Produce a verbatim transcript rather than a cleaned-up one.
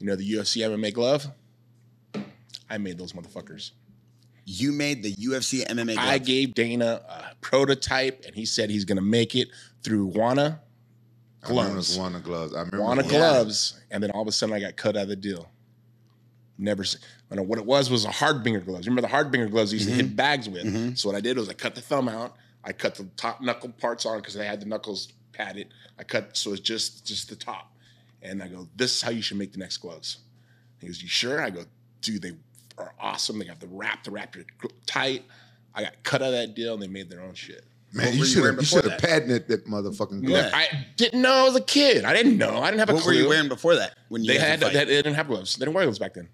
You know the U F C M M A glove? I made those motherfuckers. You made the U F C M M A glove? I gave Dana a prototype, and he said he's going to make it through Wanna gloves. I remember Wanna gloves. I remember Wanna, Wanna gloves. And then all of a sudden, I got cut out of the deal. Never, I know what it was was a Harbinger gloves. Remember the Harbinger gloves you used mm-hmm. to hit bags with? Mm-hmm. So what I did was I cut the thumb out. I cut the top knuckle parts on because they had the knuckles padded. I cut, so it's just just the top. And I go, this is how you should make the next gloves. He goes, you sure? I go, dude, they are awesome. They have the wrap, the wrap tight. I got cut out of that deal, and they made their own shit. Man, what you should have patented that motherfucking glove. Yeah. I didn't know. I was a kid. I didn't know. I didn't have a what clue. What were you wearing before that? When you They had, had to, they didn't have gloves. They didn't wear gloves back then.